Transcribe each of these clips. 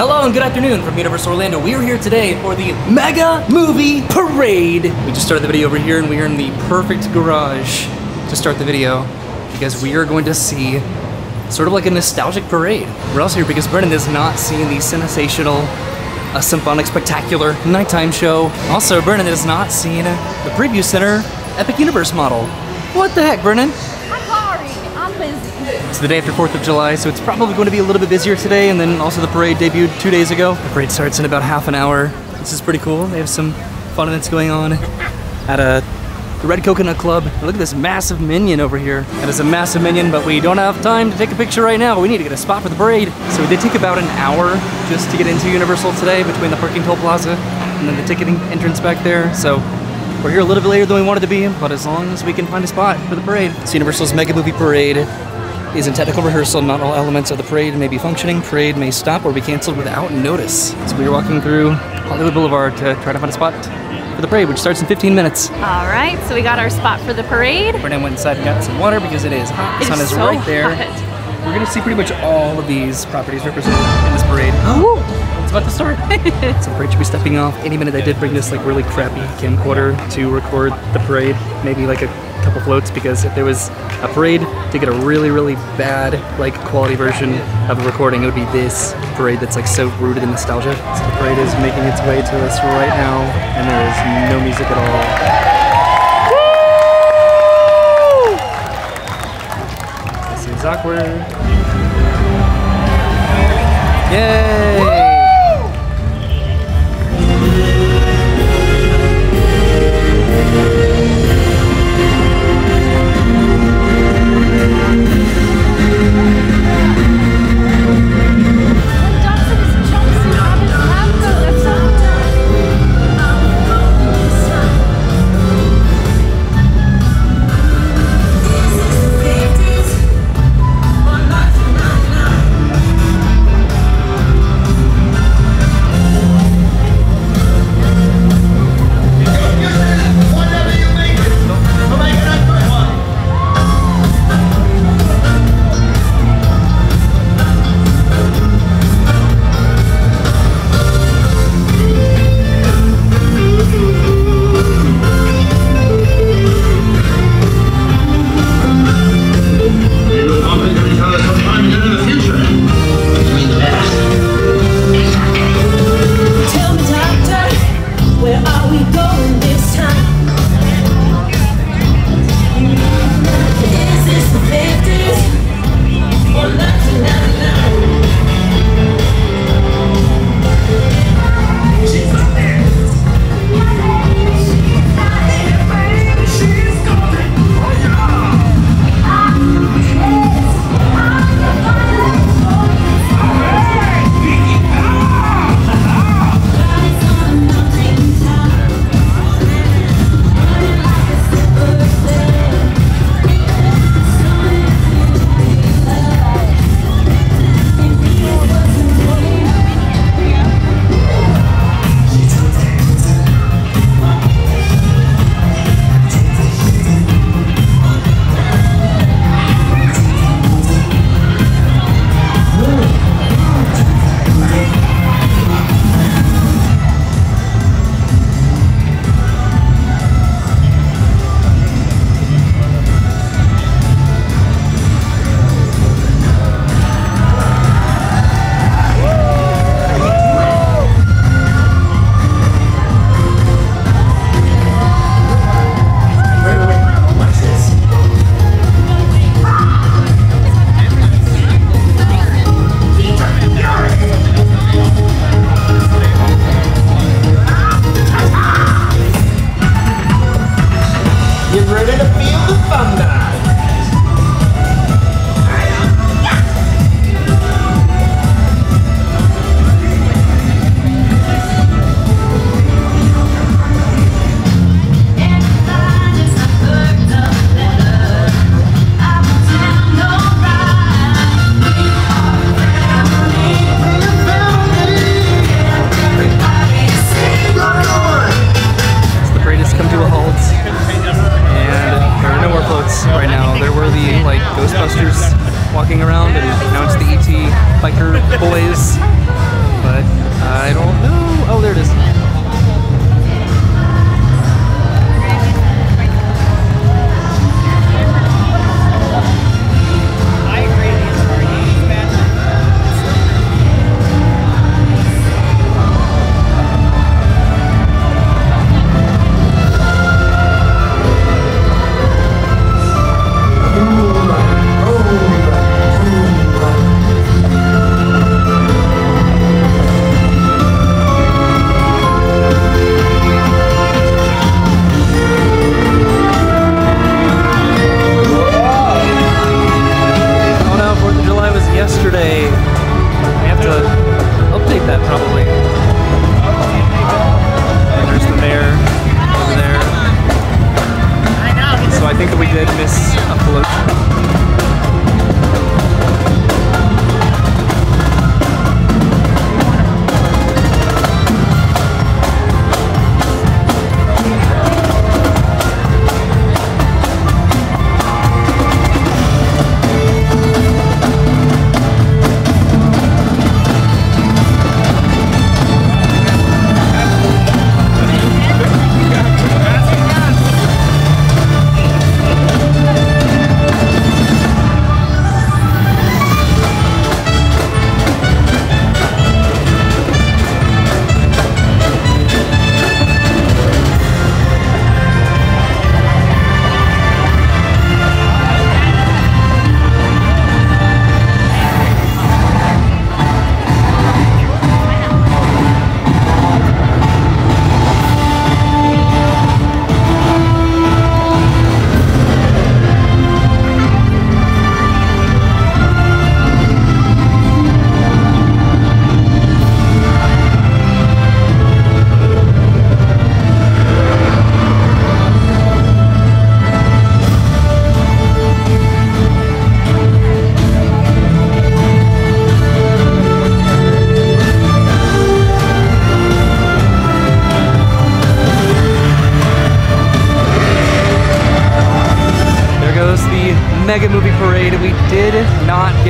Hello and good afternoon from Universal Orlando. We are here today for the Mega Movie Parade. We just started the video over here and we are in the perfect garage to start the video because we are going to see sort of like a nostalgic parade. We're also here because Brennan has not seen the Cinesational A Symphonic Spectacular nighttime show. Also, Brennan has not seen the Preview Center Epic Universe model. What the heck, Brennan? It's the day after 4th of July, so it's probably going to be a little bit busier today, and then also the parade debuted 2 days ago. The parade starts in about half an hour. This is pretty cool. They have some fun events going on at the Red Coconut Club. Look at this massive Minion over here. That is a massive Minion, but we don't have time to take a picture right now. We need to get a spot for the parade. So we did take about an hour just to get into Universal today between the parking toll plaza and then the ticketing entrance back there. So we're here a little bit later than we wanted to be, but as long as we can find a spot for the parade. It's Universal's Mega Movie Parade. Is in technical rehearsal. Not all elements of the parade may be functioning. Parade may stop or be canceled without notice. So we are walking through Hollywood Boulevard to try to find a spot for the parade, which starts in 15 minutes. All right, so we got our spot for the parade. Brennan went inside and got some water because it is hot. The sun is right there. We're gonna see pretty much all of these properties represented in this parade. It's about to start. So the parade should be stepping off any minute. I did bring this like really crappy camcorder to record the parade. Maybe like a couple floats, because if there was a parade to get a really, really bad like quality version of a recording, it would be this parade that's like so rooted in nostalgia. So the parade is making its way to us right now, and there is no music at all. Woo! This is awkward. Yay! Woo!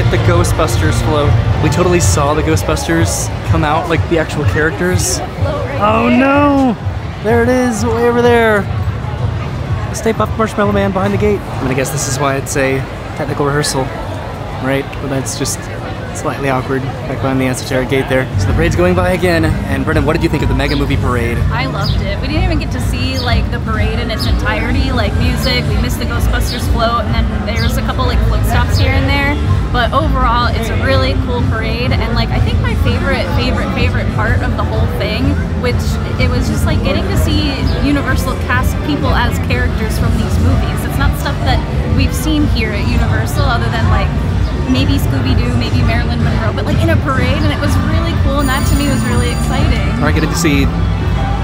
get the Ghostbusters float. We totally saw the Ghostbusters come out, like the actual characters. Oh no! There it is, way over there. Stay Puft Marshmallow Man behind the gate. I'm gonna guess this is why it's a technical rehearsal, right? But that's just slightly awkward back behind the esoteric gate there. So the parade's going by again. And Brennan, what did you think of the Mega Movie Parade? I loved it. We didn't even get to see like the parade in its entirety, like music. We missed the Ghostbusters float, and then there's a couple like float stops here and there. But overall, it's a really cool parade, and like I think my favorite part of the whole thing, which it was just like getting to see Universal cast people as characters from these movies. It's not stuff that we've seen here at Universal, other than like maybe Scooby-Doo, maybe Marilyn Monroe, but like in a parade, and it was really cool, and that to me was really exciting. Or I get to see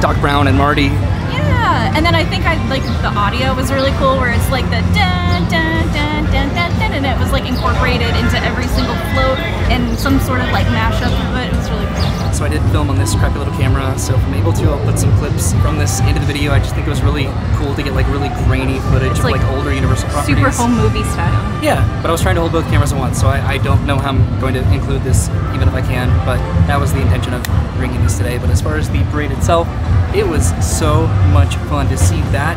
Doc Brown and Marty. Yeah, and then I think the audio was really cool, where it's like the dun dun dun dun dun dun, and it was like incorporated into every single float and some sort of like mashup of it. It was really cool. So I did film on this crappy little camera, so if I'm able to, I'll put some clips from this into the video. I just think it was really cool to get like really grainy footage of like older Universal properties. Super home movie style. Yeah, but I was trying to hold both cameras at once, so I don't know how I'm going to include this, even if I can, but that was the intention of bringing this today. But as far as the parade itself, it was so much fun to see that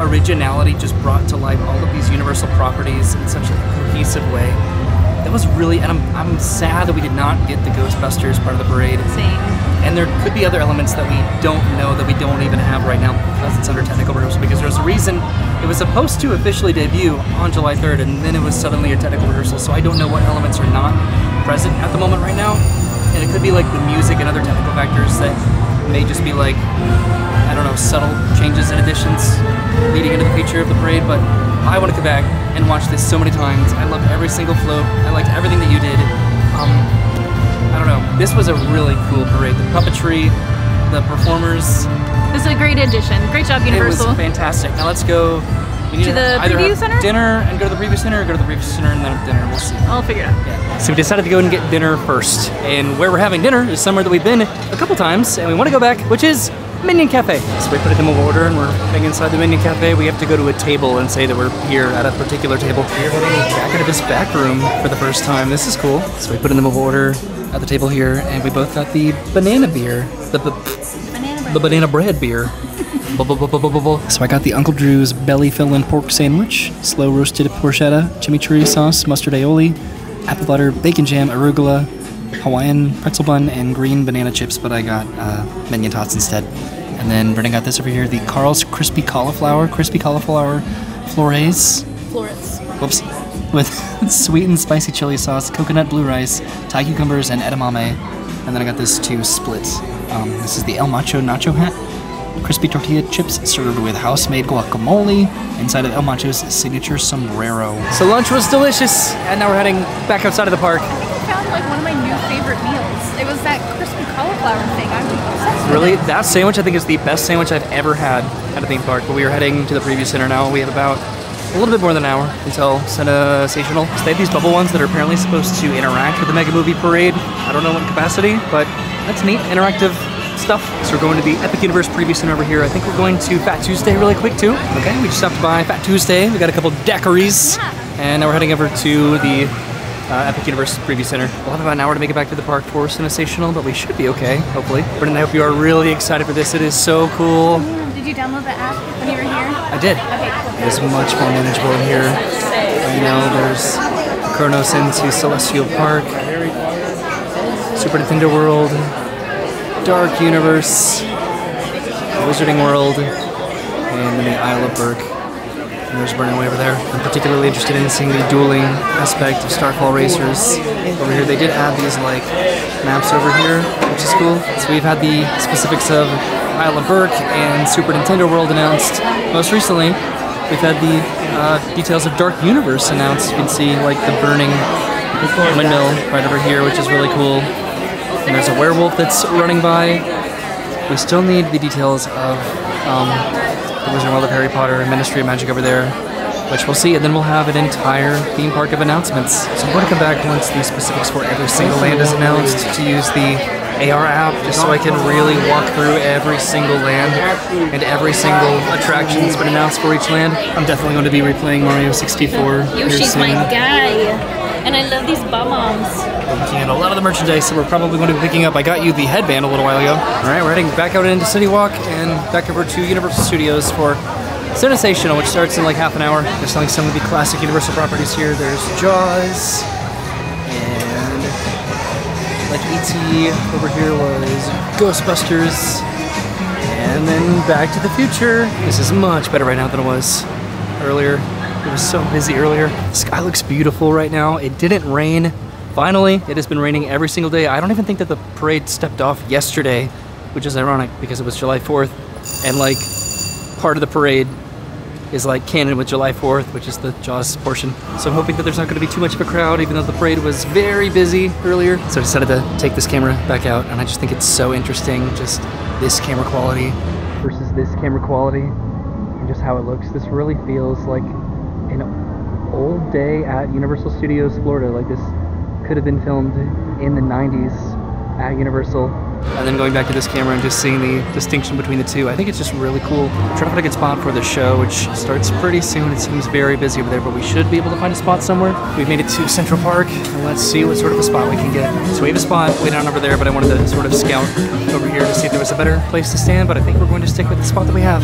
originality just brought to life all of these Universal properties in such a cohesive way. That was really, and I'm sad that we did not get the Ghostbusters part of the parade. Same. And there could be other elements that we don't know, that we don't even have right now because it's under technical rehearsal, because there's a reason it was supposed to officially debut on July 3rd and then it was suddenly a technical rehearsal, so I don't know what elements are not present at the moment right now. And it could be like the music and other technical factors that may just be like, I don't know, subtle changes and additions leading into the future of the parade, but I want to come back and watch this so many times. I loved every single float. I liked everything that you did. I don't know. This was a really cool parade. The puppetry, the performers. This is a great addition. Great job, Universal. It was fantastic. Now let's go. We need to the preview center? Dinner and go to the preview center, or go to the preview center and then have dinner. We'll see. I'll figure it out. Yeah. So we decided to go and get dinner first. And where we're having dinner is somewhere that we've been a couple times and we want to go back, which is Minion Cafe. So we put it in the order and we're heading inside the Minion Cafe. We have to go to a table and say that we're here at a particular table. We're holding the jacket of this back room for the first time. This is cool. So we put in the order at the table here and we both got the banana beer. The banana bread beer. So I got the Uncle Drew's belly fill-in pork sandwich, slow roasted porchetta, chimichurri sauce, mustard aioli, apple butter, bacon jam, arugula, Hawaiian pretzel bun, and green banana chips, but I got minion tots instead. And then Brennan got this over here, the Carl's crispy cauliflower florets. Whoops. With sweet and spicy chili sauce, coconut blue rice, Thai cucumbers, and edamame. And then I got this two splits. This is the El Macho nacho hat. Crispy tortilla chips served with house-made guacamole inside of El Macho's signature sombrero. So lunch was delicious, and now we're heading back outside of the park. I think I found like one of my new favorite meals. It was that crispy cauliflower thing. I'm obsessed with it. Really? That sandwich I think is the best sandwich I've ever had at a theme park. But we are heading to the preview center now. We have about a little bit more than an hour until Cinesational. So they have these bubble ones that are apparently supposed to interact with the Mega Movie Parade. I don't know what capacity, but that's neat. Interactive stuff. So we're going to the Epic Universe Preview Center over here. I think we're going to Fat Tuesday really quick too. Okay, we just stopped by Fat Tuesday. We got a couple daiquiris. Yeah. And now we're heading over to the Epic Universe Preview Center. We'll have about an hour to make it back to the park for Cinesational, but we should be okay, hopefully. Brennan, I hope you are really excited for this. It is so cool. Did you download the app when you were here? I did. Okay. It is much more manageable in here. Right now there's Kronos into Celestial Park, Super Nintendo World, Dark Universe, Wizarding World, and then the Isle of Burke. And there's Brennan way over there. I'm particularly interested in seeing the dueling aspect of Starfall Racers over here. They did add these like maps over here, which is cool. So we've had the specifics of Isle of Burke and Super Nintendo World announced. Most recently, we've had the details of Dark Universe announced. You can see like the burning windmill right over here, which is really cool. And there's a werewolf that's running by. We still need the details of the Wizarding World of Harry Potter and Ministry of Magic over there, which we'll see, and then we'll have an entire theme park of announcements. So I'm going to come back once the specifics for every single land is announced to use the AR app, just so I can really walk through every single land and every single attraction that's been announced for each land. I'm definitely going to be replaying Mario 64 here soon. Yoshi's my guy! And I love these bomb-oms. We're looking at a lot of the merchandise that we're probably going to be picking up. I got you the headband a little while ago. Alright, we're heading back out into CityWalk and back over to Universal Studios for Cinesational, which starts in like half an hour. They're selling some of the classic Universal properties here. There's Jaws, and like E.T. over here was Ghostbusters, and then Back to the Future. This is much better right now than it was earlier. It was so busy earlier. The sky looks beautiful right now. It didn't rain. Finally, it has been raining every single day. I don't even think that the parade stepped off yesterday, which is ironic because it was July 4th, and like part of the parade is like canon with July 4th, which is the Jaws portion. So I'm hoping that there's not gonna be too much of a crowd, even though the parade was very busy earlier. So I decided to take this camera back out, and I just think it's so interesting, just this camera quality versus this camera quality, and just how it looks. This really feels like an old day at Universal Studios Florida. Like this could have been filmed in the 90s at Universal. And then going back to this camera and just seeing the distinction between the two, I think it's just really cool. I'm trying to find a good spot for the show, which starts pretty soon. It seems very busy over there, but we should be able to find a spot somewhere. We've made it to Central Park, and let's see what sort of a spot we can get. So we have a spot way down over there, but I wanted to sort of scout over here to see if there was a better place to stand, but I think we're going to stick with the spot that we have.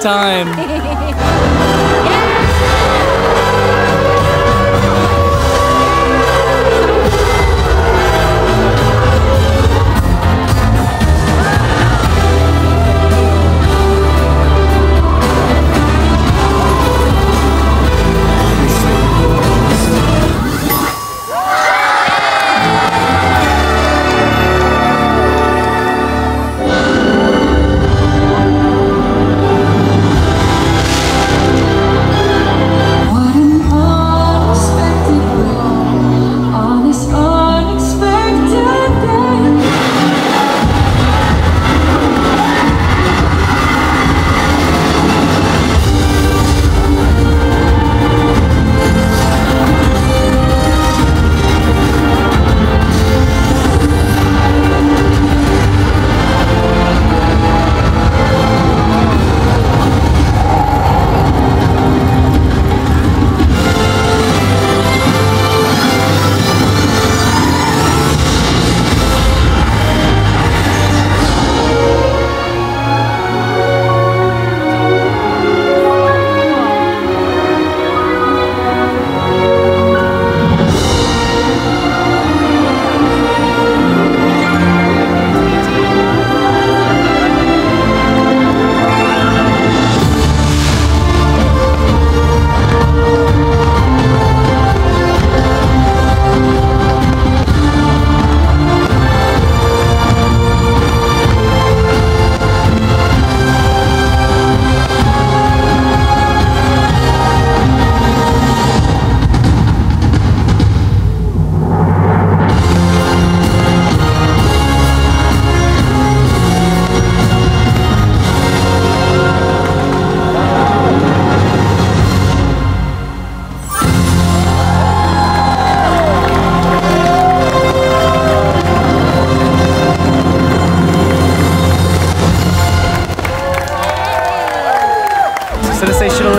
Time.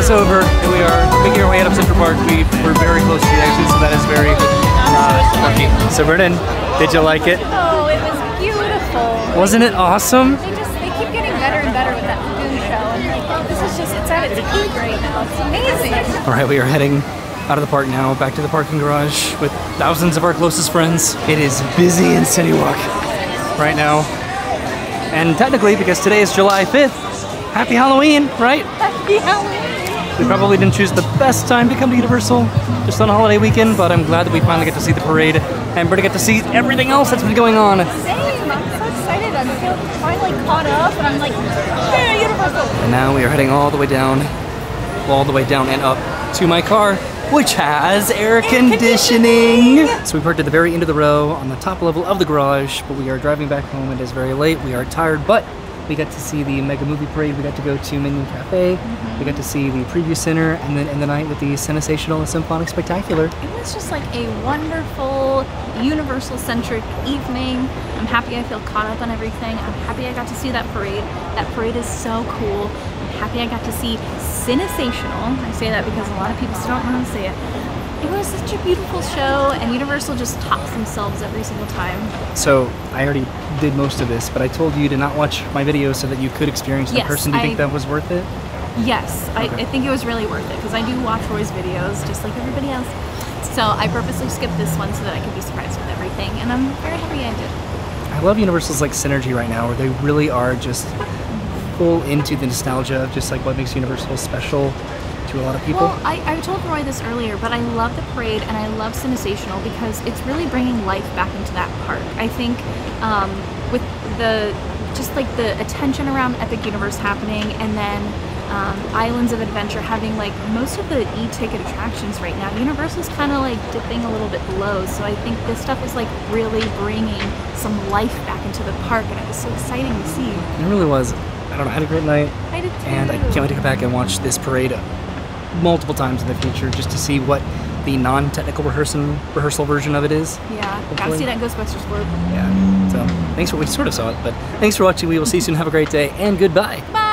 is over, and we are making our way up Central Park. We're very close to the exit, so that is very lucky. So Brennan, did you like it? Oh, it was beautiful. Wasn't it awesome? They keep getting better and better with that food show. And like, oh, this is just, it's at its peak right now. It's amazing. All right, we are heading out of the park now, back to the parking garage with thousands of our closest friends. It is busy in CityWalk right now. And technically, because today is July 5th, happy Halloween, right? Happy Halloween! We probably didn't choose the best time to come to Universal, just on a holiday weekend, but I'm glad that we finally get to see the parade, and we're gonna get to see everything else that's been going on. Same! I'm so excited. I feel finally caught up, and I'm like, yeah, Universal! And now we are heading all the way down and up to my car, which has air conditioning. So we parked at the very end of the row on the top level of the garage, but we are driving back home. It is very late. We are tired, but we got to see the Mega Movie Parade. We got to go to Minion Cafe. We got to see the Preview Center, and then in the night with the Cinesational A Symphonic Spectacular. It was just like a wonderful, Universal-centric evening. I'm happy I feel caught up on everything. I'm happy I got to see that parade. That parade is so cool. Happy I got to see Cinesational. I say that because a lot of people still don't want to see it. It was such a beautiful show, and Universal just tops themselves every single time. So I already did most of this, but I told you to not watch my video so that you could experience the person. Do you think that was worth it? Yes, okay. I think it was really worth it, because I do watch Roy's videos just like everybody else. So I purposely skipped this one so that I could be surprised with everything, and I'm very happy I did. I love Universal's like synergy right now, where they really are just into the nostalgia of just like what makes Universal special to a lot of people. Well, I told Roy this earlier, but I love the parade and I love Cinesational because it's really bringing life back into that park. I think with the just like the attention around Epic Universe happening, and then Islands of Adventure having like most of the e-ticket attractions right now, Universal's kind of like dipping a little bit below, so I think this stuff is like really bringing some life back into the park, and it was so exciting to see. It really was. I don't know, I had a great night. I did too. And I can't wait to go back and watch this parade multiple times in the future just to see what the non-technical rehearsal version of it is. Yeah, gotta see that Ghostbusters World. Yeah, so thanks for, we sort of saw it, but thanks for watching. We will see you soon. Have a great day, and goodbye. Bye.